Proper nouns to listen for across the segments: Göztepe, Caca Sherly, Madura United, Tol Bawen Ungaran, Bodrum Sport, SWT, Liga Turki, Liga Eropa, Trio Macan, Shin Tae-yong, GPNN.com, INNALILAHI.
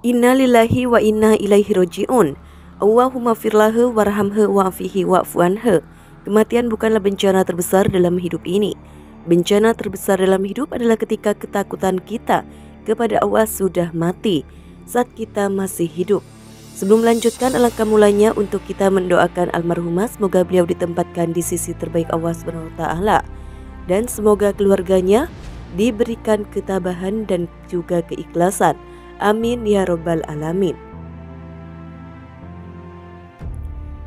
Innalillahi wa inna ilaihi roji'un. Allahumma firlahu warhamhu wa'afihi wa'fuanhu. Kematian bukanlah bencana terbesar dalam hidup ini. Bencana terbesar dalam hidup adalah ketika ketakutan kita kepada Allah sudah mati saat kita masih hidup. Sebelum melanjutkan, alangkah mulanya untuk kita mendoakan almarhumah, semoga beliau ditempatkan di sisi terbaik Allah SWT dan semoga keluarganya diberikan ketabahan dan juga keikhlasan. Amin ya robbal alamin.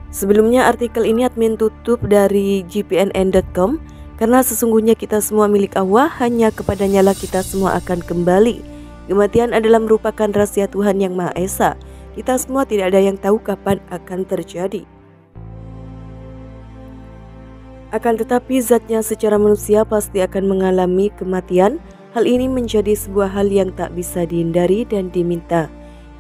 Sebelumnya artikel ini admin tutup dari GPNN.com karena sesungguhnya kita semua milik Allah, hanya kepadanya lah kita semua akan kembali. Kematian adalah merupakan rahasia Tuhan yang Maha Esa. Kita semua tidak ada yang tahu kapan akan terjadi. Akan tetapi zatnya secara manusia pasti akan mengalami kematian. Hal ini menjadi sebuah hal yang tak bisa dihindari dan diminta.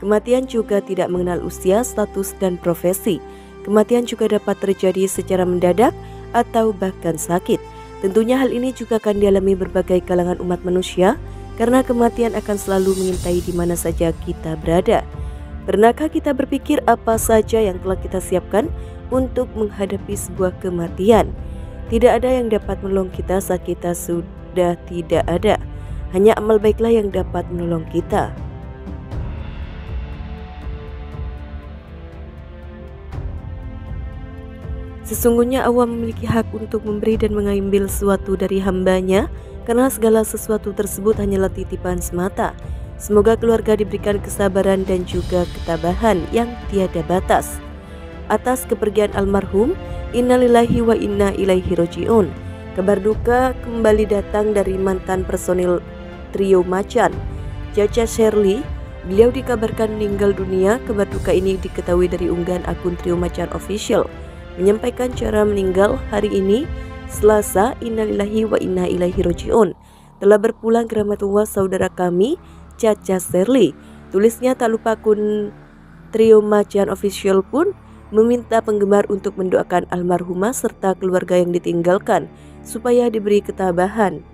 Kematian juga tidak mengenal usia, status, dan profesi. Kematian juga dapat terjadi secara mendadak atau bahkan sakit. Tentunya hal ini juga akan dialami berbagai kalangan umat manusia karena kematian akan selalu mengintai di mana saja kita berada. Pernahkah kita berpikir apa saja yang telah kita siapkan untuk menghadapi sebuah kematian? Tidak ada yang dapat menolong kita saat kita sudah tidak ada. Hanya amal baiklah yang dapat menolong kita. Sesungguhnya Allah memiliki hak untuk memberi dan mengambil sesuatu dari hambanya, karena segala sesuatu tersebut hanyalah titipan semata. Semoga keluarga diberikan kesabaran dan juga ketabahan yang tiada batas. Atas kepergian almarhum, innalillahi wa inna ilaihi roji'un. Kabar duka kembali datang dari mantan personil Trio Macan, Caca Sherly. Beliau dikabarkan meninggal dunia. Kabar duka ini diketahui dari unggahan akun Trio Macan Official. Menyampaikan cara meninggal hari ini, Selasa, innalillahi wa inna ilaihi roji'un. Telah berpulang ke rahmatullah saudara kami, Caca Sherly. Tulisnya, tak lupa akun Trio Macan Official pun meminta penggemar untuk mendoakan almarhumah serta keluarga yang ditinggalkan supaya diberi ketabahan.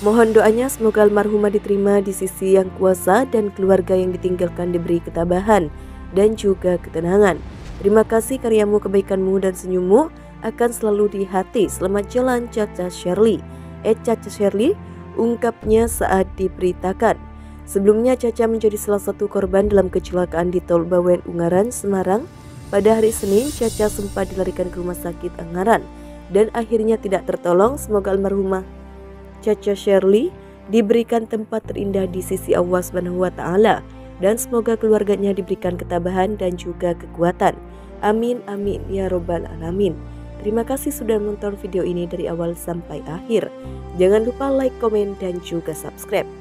Mohon doanya semoga almarhumah diterima di sisi yang kuasa dan keluarga yang ditinggalkan diberi ketabahan dan juga ketenangan. Terima kasih karyamu, kebaikanmu, dan senyummu akan selalu di hati. Selamat jalan, Caca Sherly. Caca Sherly, ungkapnya saat diberitakan. Sebelumnya Caca menjadi salah satu korban dalam kecelakaan di Tol Bawen Ungaran, Semarang. Pada hari Senin, Caca sempat dilarikan ke rumah sakit Ungaran dan akhirnya tidak tertolong. Semoga almarhumah Caca Sherly diberikan tempat terindah di sisi Allah SWT dan semoga keluarganya diberikan ketabahan dan juga kekuatan. Amin amin ya robbal alamin. Terima kasih sudah menonton video ini dari awal sampai akhir. Jangan lupa like, komen, dan juga subscribe.